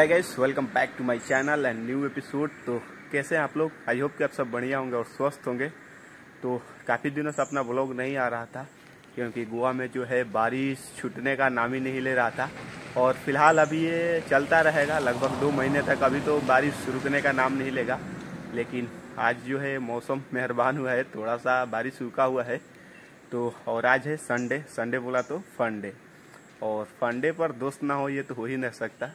Hi guys, welcome back to my channel and new episode. तो कैसे हैं आप लोग? आई होप कि आप सब बढ़िया होंगे और स्वस्थ होंगे। तो काफ़ी दिनों से अपना व्लॉग नहीं आ रहा था क्योंकि गोवा में जो है बारिश छूटने का नाम ही नहीं ले रहा था और फिलहाल अभी ये चलता रहेगा लगभग 2 महीने तक। अभी तो बारिश रुकने का नाम नहीं लेगा, लेकिन आज जो है मौसम मेहरबान हुआ है, थोड़ा सा बारिश रुका हुआ है। तो और आज है संडे, संडे बोला तो फन डे, और फन डे पर दोस्त ना हो ये तो हो ही नहीं सकता।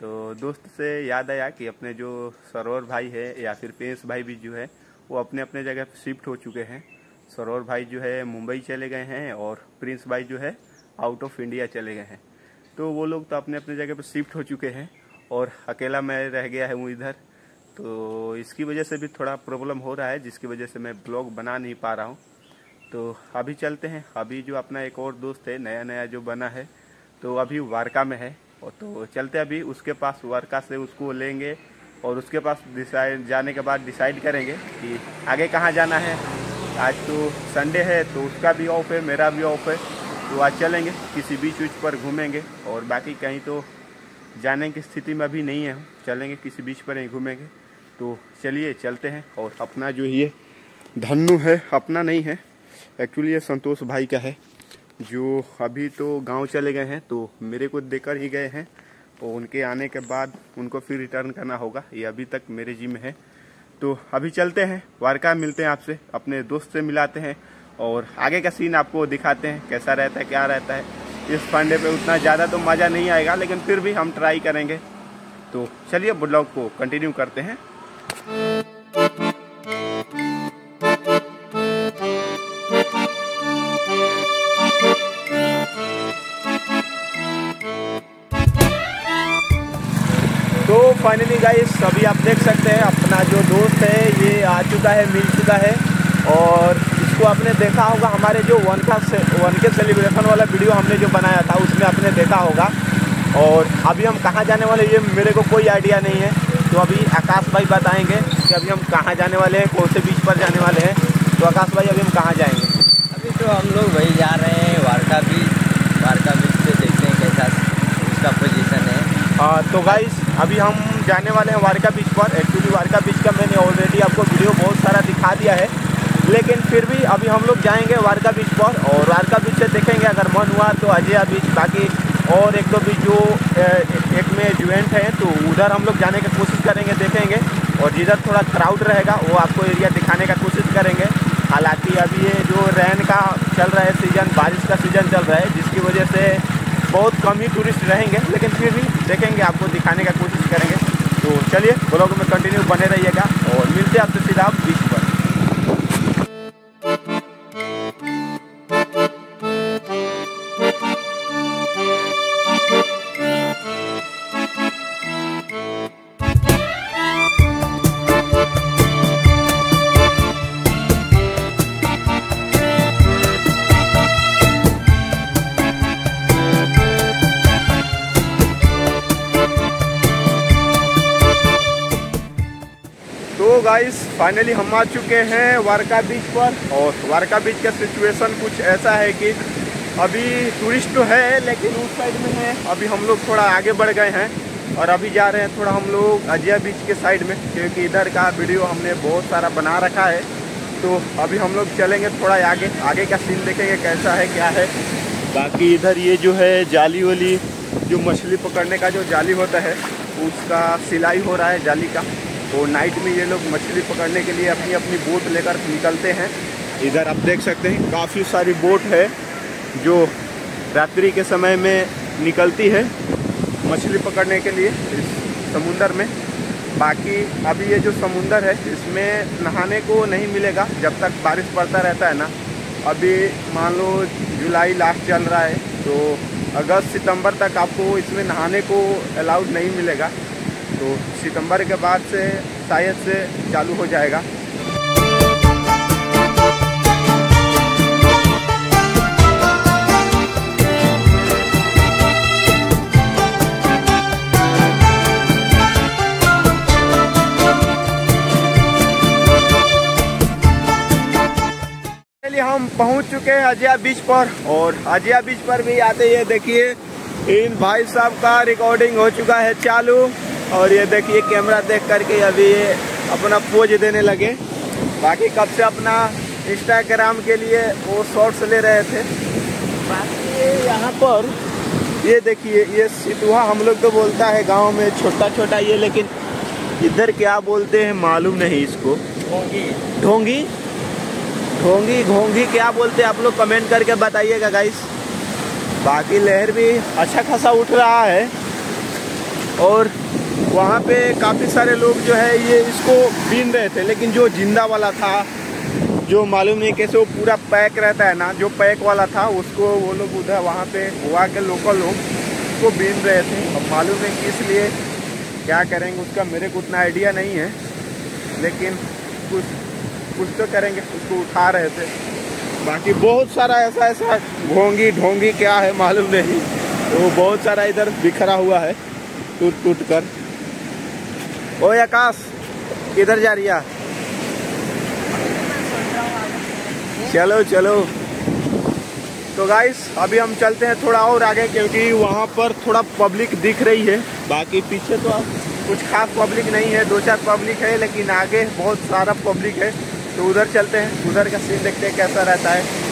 तो दोस्त से याद आया कि अपने जो सरोवर भाई है या फिर पेश भाई भी जो है वो अपने अपने जगह शिफ्ट हो चुके हैं। सरोवर भाई जो है मुंबई चले गए हैं और प्रिंस भाई जो है आउट ऑफ इंडिया चले गए हैं। तो वो लोग तो अपने अपने जगह पर शिफ्ट हो चुके हैं और अकेला मैं रह गया हूँ इधर। तो इसकी वजह से भी थोड़ा प्रॉब्लम हो रहा है, जिसकी वजह से मैं ब्लॉग बना नहीं पा रहा हूँ। तो अभी चलते हैं। अभी जो अपना एक और दोस्त है नया नया जो बना है, तो अभी वारका में है, तो चलते अभी उसके पास, वारका से उसको लेंगे और उसके पास डिसाइड जाने के बाद डिसाइड करेंगे कि आगे कहाँ जाना है। आज तो संडे है तो उसका भी ऑफ है, मेरा भी ऑफ है, तो आज चलेंगे किसी बीच उच पर घूमेंगे। और बाकी कहीं तो जाने की स्थिति में अभी नहीं है, चलेंगे किसी बीच पर ही घूमेंगे। तो चलिए चलते हैं। और अपना जो ये धन्नू है, अपना नहीं है एक्चुअली, ये संतोष भाई का है जो अभी तो गांव चले गए हैं, तो मेरे को देकर ही गए हैं और उनके आने के बाद उनको फिर रिटर्न करना होगा। ये अभी तक मेरे जी में है। तो अभी चलते हैं वारका, मिलते हैं आपसे, अपने दोस्त से मिलाते हैं और आगे का सीन आपको दिखाते हैं कैसा रहता है, क्या रहता है। इस फंडे पे उतना ज़्यादा तो मज़ा नहीं आएगा, लेकिन फिर भी हम ट्राई करेंगे। तो चलिए ब्लॉग को कंटिन्यू करते हैं। तो फाइनली गाइस, अभी आप देख सकते हैं अपना जो दोस्त है ये आ चुका है, मिल चुका है। और इसको आपने देखा होगा हमारे जो वन के सेलिब्रेशन वाला वीडियो हमने जो बनाया था उसमें आपने देखा होगा। और अभी हम कहाँ जाने वाले ये मेरे को कोई आइडिया नहीं है, तो अभी आकाश भाई बताएंगे कि अभी हम कहाँ जाने वाले हैं, कौन से बीच पर जाने वाले हैं। तो आकाश भाई अभी हम कहाँ जाएँगे? अभी तो हम लोग वही जा रहे हैं वारका बीच। वारका बीच से देखते हैं कैसा उसका पोजिशन है। हाँ तो गाइस, अभी हम जाने वाले हैं वारका बीच पर। एक्चुअली वारका बीच का मैंने ऑलरेडी आपको वीडियो बहुत सारा दिखा दिया है, लेकिन फिर भी अभी हम लोग जाएंगे वारका बीच पर। और वारका बीच से देखेंगे, अगर मन हुआ तो अजय बीच, बाकी और एक दो बीच जो एक में इवेंट है तो उधर हम लोग जाने की कोशिश करेंगे, देखेंगे। और जिधर थोड़ा क्राउड रहेगा वो आपको एरिया दिखाने का कोशिश करेंगे। हालाँकि अभी ये जो रेन का चल रहा है सीज़न, बारिश का सीज़न चल रहा है, जिसकी वजह से बहुत कम ही टूरिस्ट रहेंगे, लेकिन फिर भी देखेंगे, आपको दिखाने का कोशिश करेंगे। तो चलिए ब्लॉग में कंटिन्यू बने रहिएगा और मिलते हैं आपसे सीधा बीच पर। गाइस फाइनली हम आ चुके हैं वारका बीच पर। और वारका बीच का सिचुएशन कुछ ऐसा है कि अभी टूरिस्ट तो है लेकिन उस साइड में है। अभी हम लोग थोड़ा आगे बढ़ गए हैं और अभी जा रहे हैं थोड़ा हम लोग अजय बीच के साइड में, क्योंकि इधर का वीडियो हमने बहुत सारा बना रखा है। तो अभी हम लोग चलेंगे थोड़ा आगे, आगे का सीन देखेंगे कैसा है, क्या है। बाकी इधर ये जो है जाली वाली जो मछली पकड़ने का जो जाली होता है उसका सिलाई हो रहा है जाली का। तो नाइट में ये लोग मछली पकड़ने के लिए अपनी अपनी बोट लेकर निकलते हैं। इधर आप देख सकते हैं काफ़ी सारी बोट है जो रात्रि के समय में निकलती है मछली पकड़ने के लिए इस समुंदर में। बाकी अभी ये जो समुंदर है इसमें नहाने को नहीं मिलेगा जब तक बारिश पड़ता रहता है ना। अभी मान लो जुलाई लास्ट चल रहा है, तो अगस्त सितंबर तक आपको इसमें नहाने को अलाउड नहीं मिलेगा। तो सितंबर के बाद से शायद से चालू हो जाएगा। चलिए हम पहुंच चुके हैं अजय बीच पर। और अजय बीच पर भी आते ही देखिए इन भाई साहब का रिकॉर्डिंग हो चुका है चालू। और ये देखिए कैमरा देख करके अभी ये अपना पोज देने लगे। बाकी कब से अपना इंस्टाग्राम के लिए वो शॉर्ट्स ले रहे थे। बाकी यहाँ पर ये देखिए ये सितुहा हम लोग तो बोलता है गांव में छोटा छोटा ये, लेकिन इधर क्या बोलते हैं मालूम नहीं इसको। ढोंगी ढोंगी ढोंगी घोंगी क्या बोलते हैं आप लोग कमेंट करके बताइएगा गाइस। बाकी लहर भी अच्छा खासा उठ रहा है और वहाँ पे काफ़ी सारे लोग जो है ये इसको बीन रहे थे, लेकिन जो जिंदा वाला था जो मालूम नहीं कैसे वो पूरा पैक रहता है ना, जो पैक वाला था उसको वो लोग उधर वहाँ पे गोवा के लोकल लोग उसको बीन रहे थे। अब मालूम नहीं किस लिए क्या करेंगे उसका मेरे को उतना आइडिया नहीं है, लेकिन कुछ तो करेंगे, उसको उठा रहे थे। बाकी बहुत सारा ऐसा ऐसा घोंगी ढोंगी क्या है मालूम नहीं, वो बहुत सारा इधर बिखरा हुआ है टूट टूट कर। ओए आकाश किधर जा रही है? चलो चलो। तो गाइस अभी हम चलते हैं थोड़ा और आगे क्योंकि वहाँ पर थोड़ा पब्लिक दिख रही है। बाकी पीछे तो कुछ खास पब्लिक नहीं है, दो चार पब्लिक है, लेकिन आगे बहुत सारा पब्लिक है। तो उधर चलते हैं, उधर का सीन देखते हैं कैसा रहता है।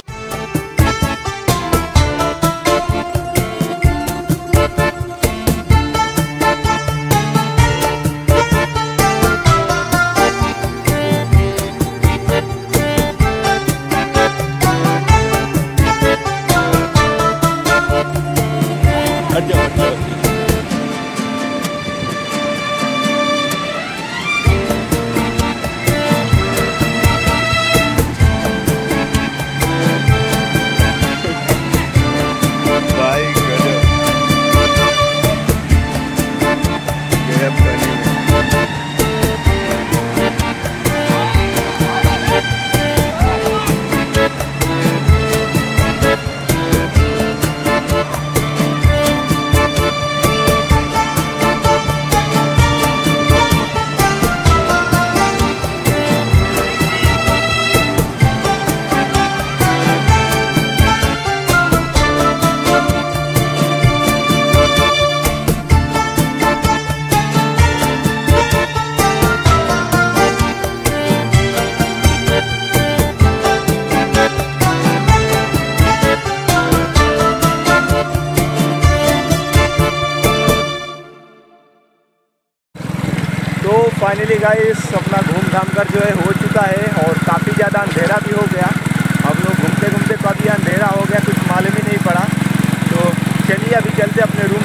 तो फाइनली गाइस अपना घूम घाम कर जो है हो चुका है और काफ़ी ज़्यादा अंधेरा भी हो गया। हम लोग घूमते घूमते काफ़ी अंधेरा हो गया, कुछ मालूम ही नहीं पड़ा। तो चलिए अभी चलते अपने रूम